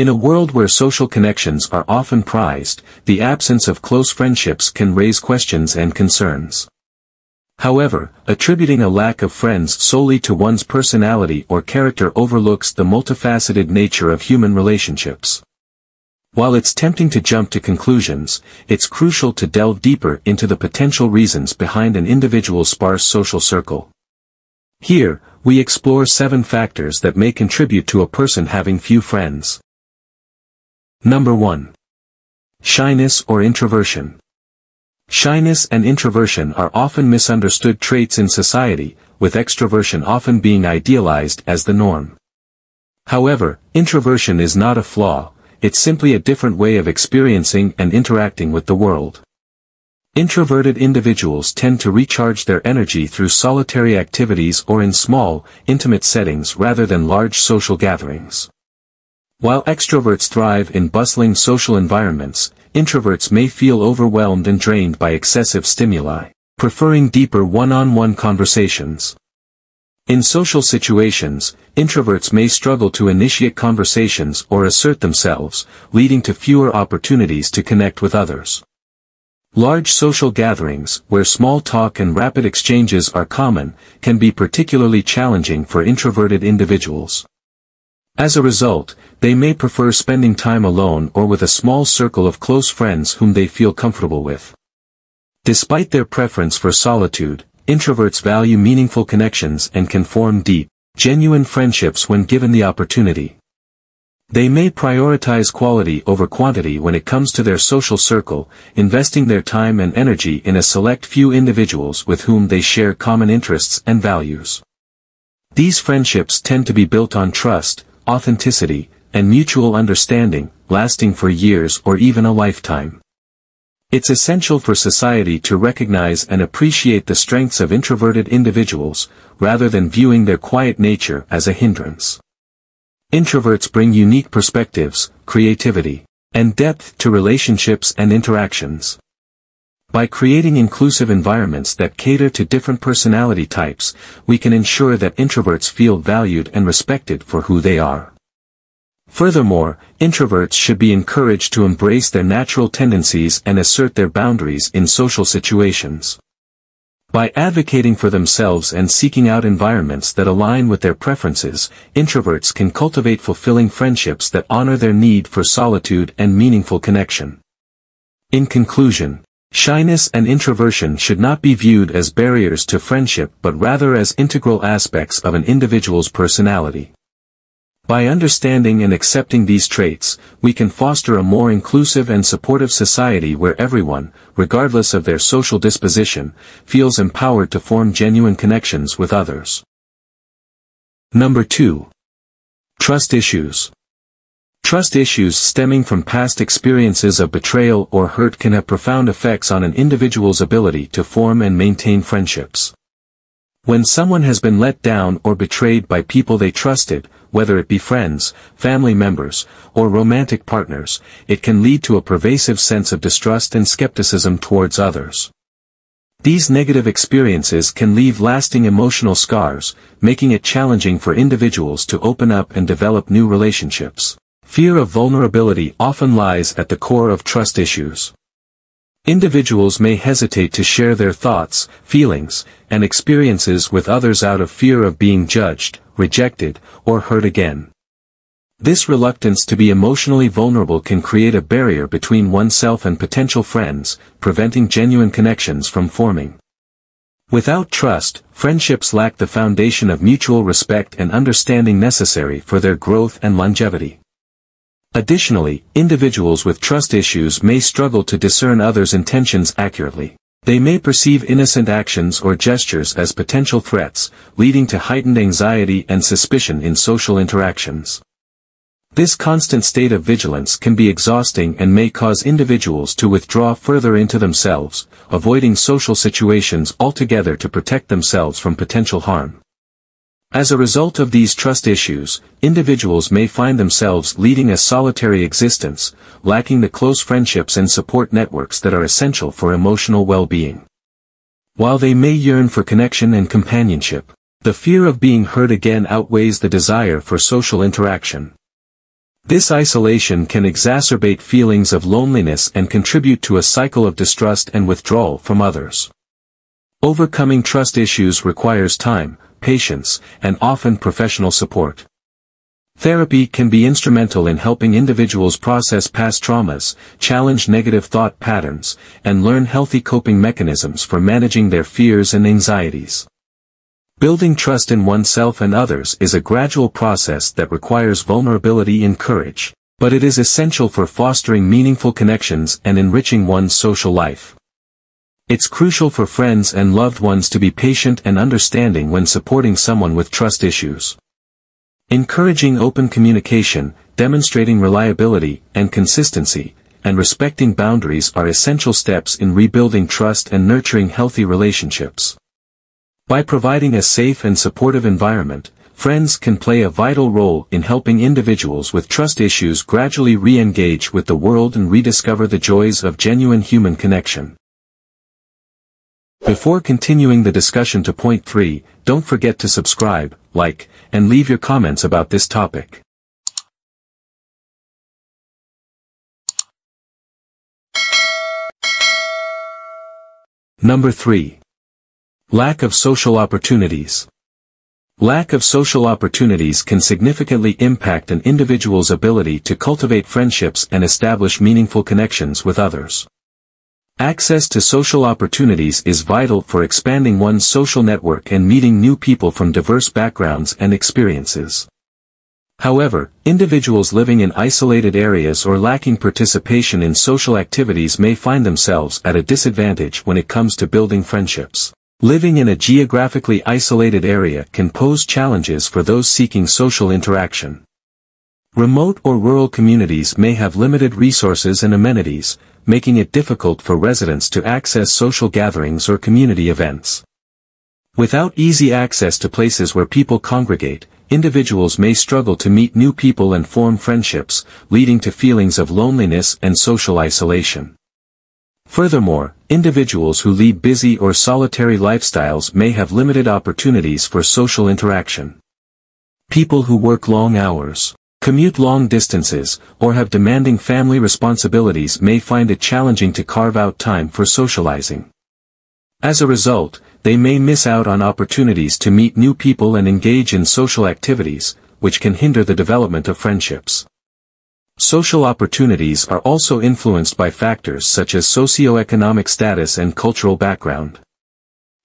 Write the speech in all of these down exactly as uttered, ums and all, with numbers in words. In a world where social connections are often prized, the absence of close friendships can raise questions and concerns. However, attributing a lack of friends solely to one's personality or character overlooks the multifaceted nature of human relationships. While it's tempting to jump to conclusions, it's crucial to delve deeper into the potential reasons behind an individual's sparse social circle. Here, we explore seven factors that may contribute to a person having few friends. Number one. Shyness or introversion. Shyness and introversion are often misunderstood traits in society, with extroversion often being idealized as the norm. However, introversion is not a flaw, it's simply a different way of experiencing and interacting with the world. Introverted individuals tend to recharge their energy through solitary activities or in small, intimate settings rather than large social gatherings. While extroverts thrive in bustling social environments, introverts may feel overwhelmed and drained by excessive stimuli, preferring deeper one-on-one conversations. In social situations, introverts may struggle to initiate conversations or assert themselves, leading to fewer opportunities to connect with others. Large social gatherings, where small talk and rapid exchanges are common, can be particularly challenging for introverted individuals. As a result, they may prefer spending time alone or with a small circle of close friends whom they feel comfortable with. Despite their preference for solitude, introverts value meaningful connections and can form deep, genuine friendships when given the opportunity. They may prioritize quality over quantity when it comes to their social circle, investing their time and energy in a select few individuals with whom they share common interests and values. These friendships tend to be built on trust, authenticity, and mutual understanding, lasting for years or even a lifetime. It's essential for society to recognize and appreciate the strengths of introverted individuals, rather than viewing their quiet nature as a hindrance. Introverts bring unique perspectives, creativity, and depth to relationships and interactions. By creating inclusive environments that cater to different personality types, we can ensure that introverts feel valued and respected for who they are. Furthermore, introverts should be encouraged to embrace their natural tendencies and assert their boundaries in social situations. By advocating for themselves and seeking out environments that align with their preferences, introverts can cultivate fulfilling friendships that honor their need for solitude and meaningful connection. In conclusion, shyness and introversion should not be viewed as barriers to friendship but rather as integral aspects of an individual's personality. By understanding and accepting these traits, we can foster a more inclusive and supportive society where everyone, regardless of their social disposition, feels empowered to form genuine connections with others. Number two. Trust issues. Trust issues stemming from past experiences of betrayal or hurt can have profound effects on an individual's ability to form and maintain friendships. When someone has been let down or betrayed by people they trusted, whether it be friends, family members, or romantic partners, it can lead to a pervasive sense of distrust and skepticism towards others. These negative experiences can leave lasting emotional scars, making it challenging for individuals to open up and develop new relationships. Fear of vulnerability often lies at the core of trust issues. Individuals may hesitate to share their thoughts, feelings, and experiences with others out of fear of being judged, rejected, or hurt again. This reluctance to be emotionally vulnerable can create a barrier between oneself and potential friends, preventing genuine connections from forming. Without trust, friendships lack the foundation of mutual respect and understanding necessary for their growth and longevity. Additionally, individuals with trust issues may struggle to discern others' intentions accurately. They may perceive innocent actions or gestures as potential threats, leading to heightened anxiety and suspicion in social interactions. This constant state of vigilance can be exhausting and may cause individuals to withdraw further into themselves, avoiding social situations altogether to protect themselves from potential harm. As a result of these trust issues, individuals may find themselves leading a solitary existence, lacking the close friendships and support networks that are essential for emotional well-being. While they may yearn for connection and companionship, the fear of being hurt again outweighs the desire for social interaction. This isolation can exacerbate feelings of loneliness and contribute to a cycle of distrust and withdrawal from others. Overcoming trust issues requires time, patience, and often professional support. Therapy can be instrumental in helping individuals process past traumas, challenge negative thought patterns, and learn healthy coping mechanisms for managing their fears and anxieties. Building trust in oneself and others is a gradual process that requires vulnerability and courage, but it is essential for fostering meaningful connections and enriching one's social life. It's crucial for friends and loved ones to be patient and understanding when supporting someone with trust issues. Encouraging open communication, demonstrating reliability and consistency, and respecting boundaries are essential steps in rebuilding trust and nurturing healthy relationships. By providing a safe and supportive environment, friends can play a vital role in helping individuals with trust issues gradually re-engage with the world and rediscover the joys of genuine human connection. Before continuing the discussion to point three, don't forget to subscribe, like, and leave your comments about this topic. Number three. Lack of social opportunities. Lack of social opportunities can significantly impact an individual's ability to cultivate friendships and establish meaningful connections with others. Access to social opportunities is vital for expanding one's social network and meeting new people from diverse backgrounds and experiences. However, individuals living in isolated areas or lacking participation in social activities may find themselves at a disadvantage when it comes to building friendships. Living in a geographically isolated area can pose challenges for those seeking social interaction. Remote or rural communities may have limited resources and amenities, making it difficult for residents to access social gatherings or community events. Without easy access to places where people congregate, individuals may struggle to meet new people and form friendships, leading to feelings of loneliness and social isolation. Furthermore, individuals who lead busy or solitary lifestyles may have limited opportunities for social interaction. People who work long hours, commute long distances, or have demanding family responsibilities may find it challenging to carve out time for socializing. As a result, they may miss out on opportunities to meet new people and engage in social activities, which can hinder the development of friendships. Social opportunities are also influenced by factors such as socioeconomic status and cultural background.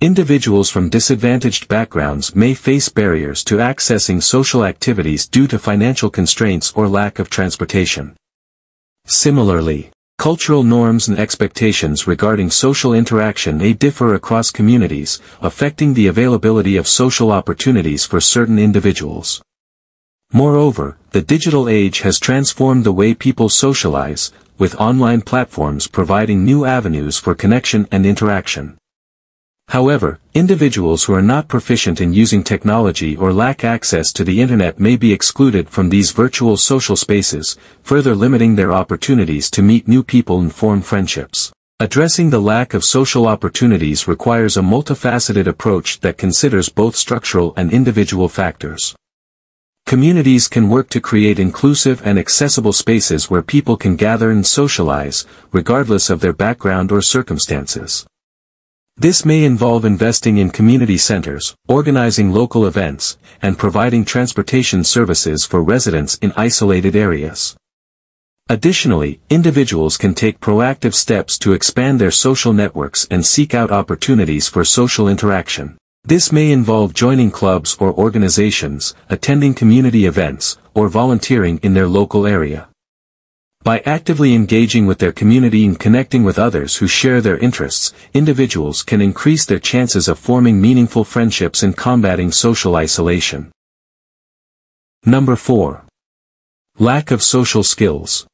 Individuals from disadvantaged backgrounds may face barriers to accessing social activities due to financial constraints or lack of transportation. Similarly, cultural norms and expectations regarding social interaction may differ across communities, affecting the availability of social opportunities for certain individuals. Moreover, the digital age has transformed the way people socialize, with online platforms providing new avenues for connection and interaction. However, individuals who are not proficient in using technology or lack access to the internet may be excluded from these virtual social spaces, further limiting their opportunities to meet new people and form friendships. Addressing the lack of social opportunities requires a multifaceted approach that considers both structural and individual factors. Communities can work to create inclusive and accessible spaces where people can gather and socialize, regardless of their background or circumstances. This may involve investing in community centers, organizing local events, and providing transportation services for residents in isolated areas. Additionally, individuals can take proactive steps to expand their social networks and seek out opportunities for social interaction. This may involve joining clubs or organizations, attending community events, or volunteering in their local area. By actively engaging with their community and connecting with others who share their interests, individuals can increase their chances of forming meaningful friendships and combating social isolation. Number four. Lack of social skills.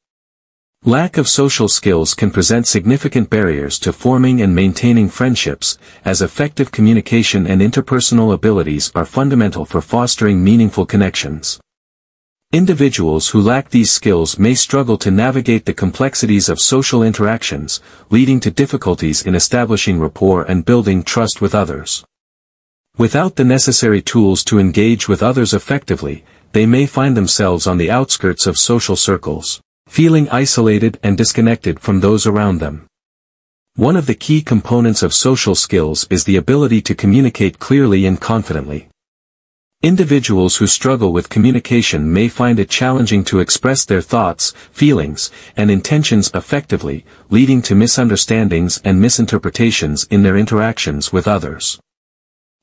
Lack of social skills can present significant barriers to forming and maintaining friendships, as effective communication and interpersonal abilities are fundamental for fostering meaningful connections. Individuals who lack these skills may struggle to navigate the complexities of social interactions, leading to difficulties in establishing rapport and building trust with others. Without the necessary tools to engage with others effectively, they may find themselves on the outskirts of social circles, feeling isolated and disconnected from those around them. One of the key components of social skills is the ability to communicate clearly and confidently. Individuals who struggle with communication may find it challenging to express their thoughts, feelings, and intentions effectively, leading to misunderstandings and misinterpretations in their interactions with others.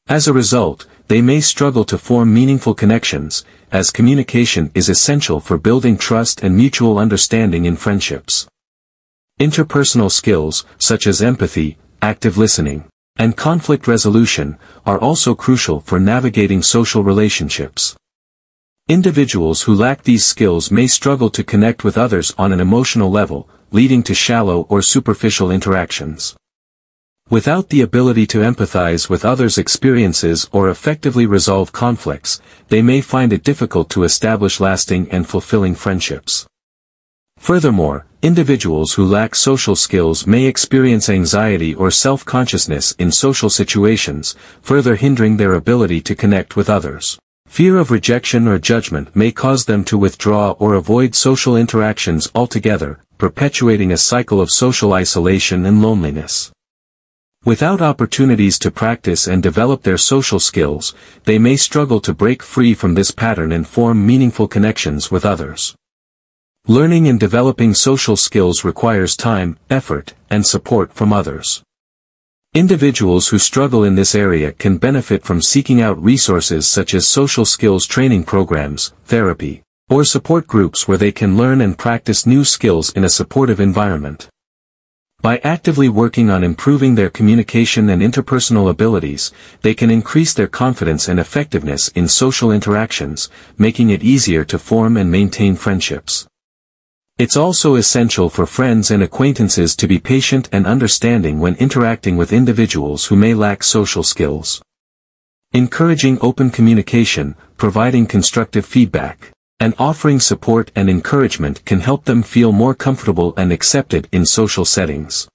As a result, they may struggle to form meaningful connections, as communication is essential for building trust and mutual understanding in friendships. Interpersonal skills, such as empathy, active listening, and conflict resolution, are also crucial for navigating social relationships. Individuals who lack these skills may struggle to connect with others on an emotional level, leading to shallow or superficial interactions. Without the ability to empathize with others' experiences or effectively resolve conflicts, they may find it difficult to establish lasting and fulfilling friendships. Furthermore, individuals who lack social skills may experience anxiety or self-consciousness in social situations, further hindering their ability to connect with others. Fear of rejection or judgment may cause them to withdraw or avoid social interactions altogether, perpetuating a cycle of social isolation and loneliness. Without opportunities to practice and develop their social skills, they may struggle to break free from this pattern and form meaningful connections with others. Learning and developing social skills requires time, effort, and support from others. Individuals who struggle in this area can benefit from seeking out resources such as social skills training programs, therapy, or support groups where they can learn and practice new skills in a supportive environment. By actively working on improving their communication and interpersonal abilities, they can increase their confidence and effectiveness in social interactions, making it easier to form and maintain friendships. It's also essential for friends and acquaintances to be patient and understanding when interacting with individuals who may lack social skills. Encouraging open communication, providing constructive feedback, and offering support and encouragement can help them feel more comfortable and accepted in social settings.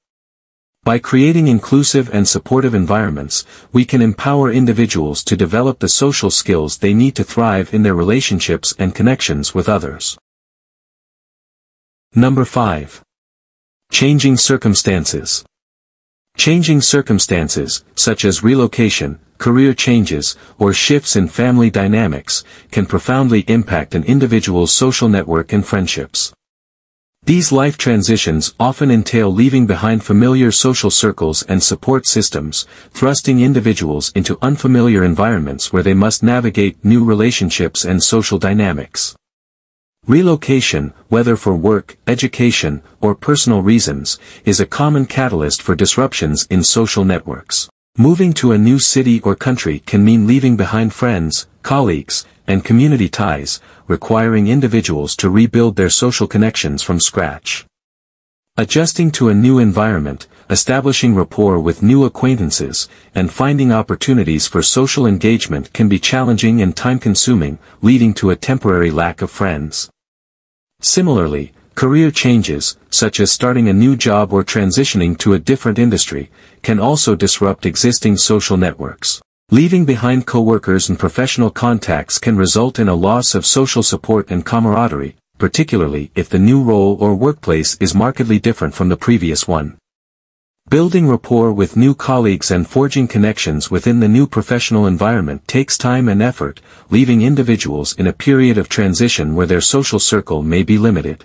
By creating inclusive and supportive environments, we can empower individuals to develop the social skills they need to thrive in their relationships and connections with others. Number five. Changing circumstances. Changing circumstances, such as relocation, career changes, or shifts in family dynamics, can profoundly impact an individual's social network and friendships. These life transitions often entail leaving behind familiar social circles and support systems, thrusting individuals into unfamiliar environments where they must navigate new relationships and social dynamics. Relocation, whether for work, education, or personal reasons, is a common catalyst for disruptions in social networks. Moving to a new city or country can mean leaving behind friends, colleagues, and community ties, requiring individuals to rebuild their social connections from scratch. Adjusting to a new environment, establishing rapport with new acquaintances, and finding opportunities for social engagement can be challenging and time-consuming, leading to a temporary lack of friends. Similarly, career changes, such as starting a new job or transitioning to a different industry, can also disrupt existing social networks. Leaving behind coworkers and professional contacts can result in a loss of social support and camaraderie, particularly if the new role or workplace is markedly different from the previous one. Building rapport with new colleagues and forging connections within the new professional environment takes time and effort, leaving individuals in a period of transition where their social circle may be limited.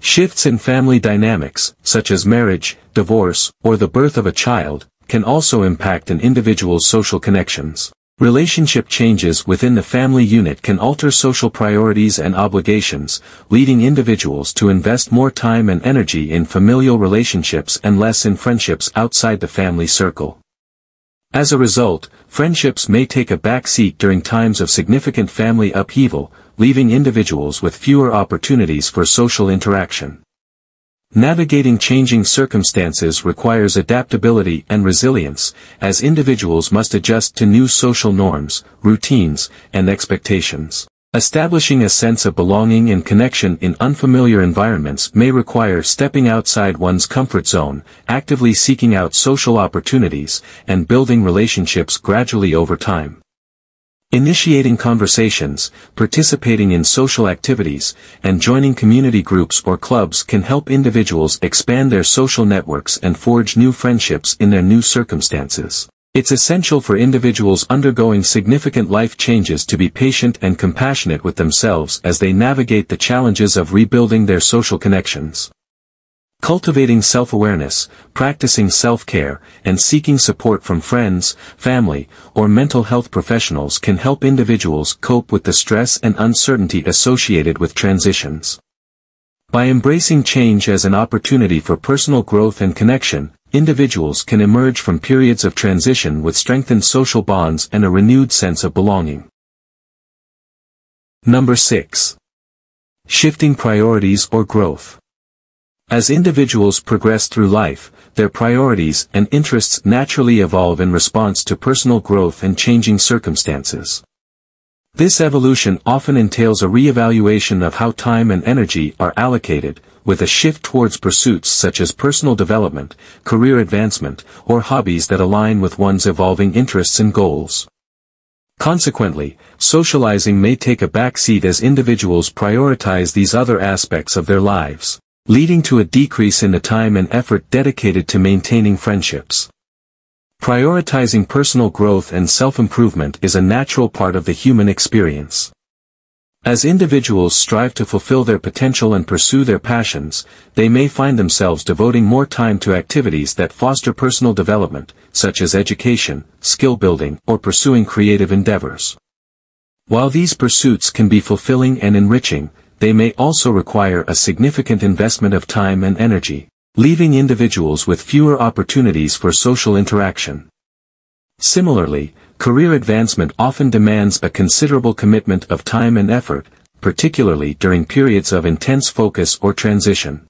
Shifts in family dynamics, such as marriage, divorce, or the birth of a child, can also impact an individual's social connections. Relationship changes within the family unit can alter social priorities and obligations, leading individuals to invest more time and energy in familial relationships and less in friendships outside the family circle. As a result, friendships may take a backseat during times of significant family upheaval, leaving individuals with fewer opportunities for social interaction. Navigating changing circumstances requires adaptability and resilience, as individuals must adjust to new social norms, routines, and expectations. Establishing a sense of belonging and connection in unfamiliar environments may require stepping outside one's comfort zone, actively seeking out social opportunities, and building relationships gradually over time. Initiating conversations, participating in social activities, and joining community groups or clubs can help individuals expand their social networks and forge new friendships in their new circumstances. It's essential for individuals undergoing significant life changes to be patient and compassionate with themselves as they navigate the challenges of rebuilding their social connections. Cultivating self-awareness, practicing self-care, and seeking support from friends, family, or mental health professionals can help individuals cope with the stress and uncertainty associated with transitions. By embracing change as an opportunity for personal growth and connection, individuals can emerge from periods of transition with strengthened social bonds and a renewed sense of belonging. Number six. Shifting priorities or growth. As individuals progress through life, their priorities and interests naturally evolve in response to personal growth and changing circumstances. This evolution often entails a reevaluation of how time and energy are allocated, with a shift towards pursuits such as personal development, career advancement, or hobbies that align with one's evolving interests and goals. Consequently, socializing may take a backseat as individuals prioritize these other aspects of their lives, leading to a decrease in the time and effort dedicated to maintaining friendships. Prioritizing personal growth and self-improvement is a natural part of the human experience. As individuals strive to fulfill their potential and pursue their passions, they may find themselves devoting more time to activities that foster personal development, such as education, skill building, or pursuing creative endeavors. While these pursuits can be fulfilling and enriching, they may also require a significant investment of time and energy, leaving individuals with fewer opportunities for social interaction. Similarly, career advancement often demands a considerable commitment of time and effort, particularly during periods of intense focus or transition.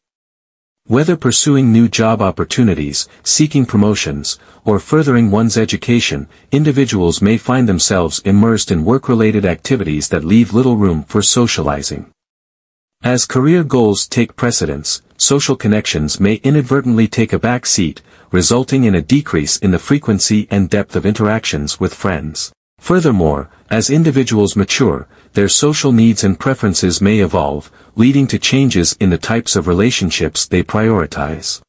Whether pursuing new job opportunities, seeking promotions, or furthering one's education, individuals may find themselves immersed in work-related activities that leave little room for socializing. As career goals take precedence, social connections may inadvertently take a back seat, resulting in a decrease in the frequency and depth of interactions with friends. Furthermore, as individuals mature, their social needs and preferences may evolve, leading to changes in the types of relationships they prioritize.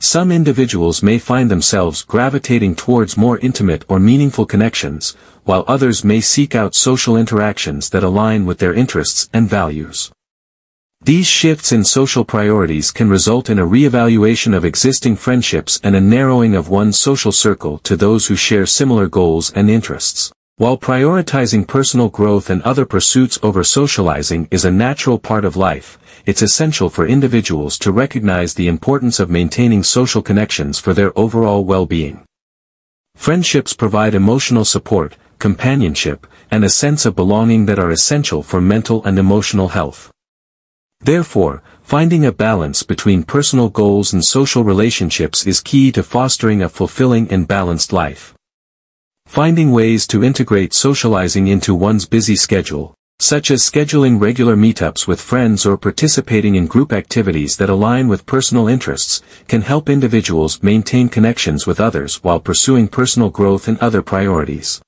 Some individuals may find themselves gravitating towards more intimate or meaningful connections, while others may seek out social interactions that align with their interests and values. These shifts in social priorities can result in a reevaluation of existing friendships and a narrowing of one's social circle to those who share similar goals and interests. While prioritizing personal growth and other pursuits over socializing is a natural part of life, it's essential for individuals to recognize the importance of maintaining social connections for their overall well-being. Friendships provide emotional support, companionship, and a sense of belonging that are essential for mental and emotional health. Therefore, finding a balance between personal goals and social relationships is key to fostering a fulfilling and balanced life. Finding ways to integrate socializing into one's busy schedule, such as scheduling regular meetups with friends or participating in group activities that align with personal interests, can help individuals maintain connections with others while pursuing personal growth and other priorities.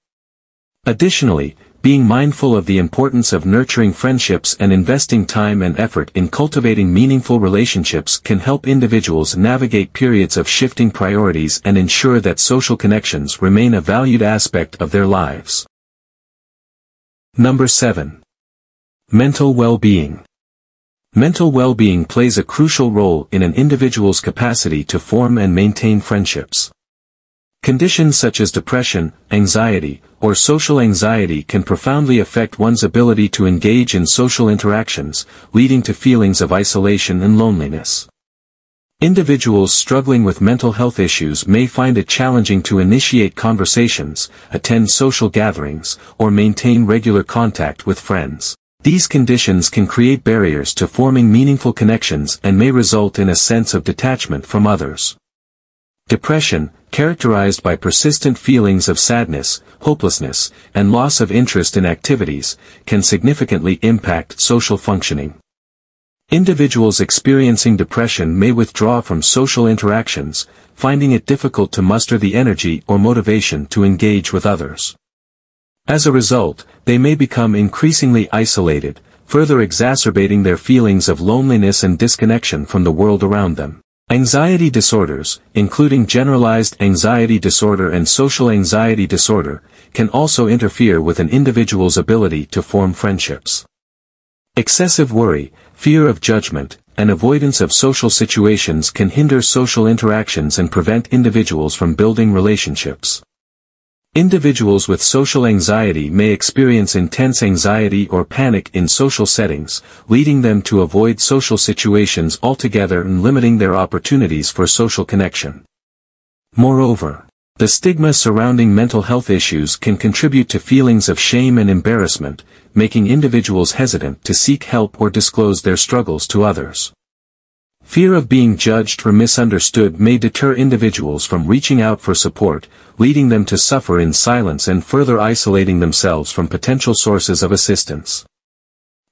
Additionally, being mindful of the importance of nurturing friendships and investing time and effort in cultivating meaningful relationships can help individuals navigate periods of shifting priorities and ensure that social connections remain a valued aspect of their lives. Number seven. Mental well-being. Mental well-being plays a crucial role in an individual's capacity to form and maintain friendships. Conditions such as depression, anxiety, or social anxiety can profoundly affect one's ability to engage in social interactions, leading to feelings of isolation and loneliness. Individuals struggling with mental health issues may find it challenging to initiate conversations, attend social gatherings, or maintain regular contact with friends. These conditions can create barriers to forming meaningful connections and may result in a sense of detachment from others. Depression, characterized by persistent feelings of sadness, hopelessness, and loss of interest in activities, can significantly impact social functioning. Individuals experiencing depression may withdraw from social interactions, finding it difficult to muster the energy or motivation to engage with others. As a result, they may become increasingly isolated, further exacerbating their feelings of loneliness and disconnection from the world around them. Anxiety disorders, including generalized anxiety disorder and social anxiety disorder, can also interfere with an individual's ability to form friendships. Excessive worry, fear of judgment, and avoidance of social situations can hinder social interactions and prevent individuals from building relationships. Individuals with social anxiety may experience intense anxiety or panic in social settings, leading them to avoid social situations altogether and limiting their opportunities for social connection. Moreover, the stigma surrounding mental health issues can contribute to feelings of shame and embarrassment, making individuals hesitant to seek help or disclose their struggles to others. Fear of being judged or misunderstood may deter individuals from reaching out for support, leading them to suffer in silence and further isolating themselves from potential sources of assistance.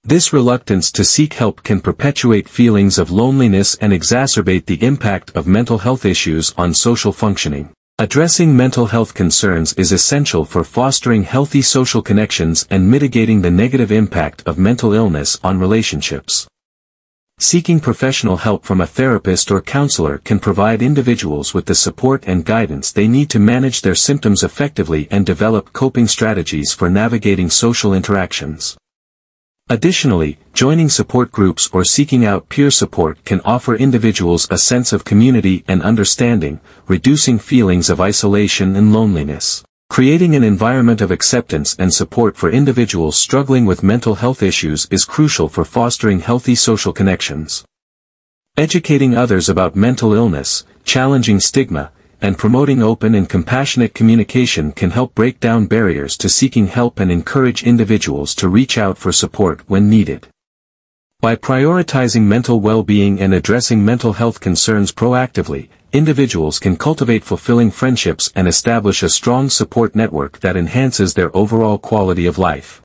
This reluctance to seek help can perpetuate feelings of loneliness and exacerbate the impact of mental health issues on social functioning. Addressing mental health concerns is essential for fostering healthy social connections and mitigating the negative impact of mental illness on relationships. Seeking professional help from a therapist or counselor can provide individuals with the support and guidance they need to manage their symptoms effectively and develop coping strategies for navigating social interactions. Additionally, joining support groups or seeking out peer support can offer individuals a sense of community and understanding, reducing feelings of isolation and loneliness. Creating an environment of acceptance and support for individuals struggling with mental health issues is crucial for fostering healthy social connections. Educating others about mental illness, challenging stigma, and promoting open and compassionate communication can help break down barriers to seeking help and encourage individuals to reach out for support when needed. By prioritizing mental well-being and addressing mental health concerns proactively, individuals can cultivate fulfilling friendships and establish a strong support network that enhances their overall quality of life.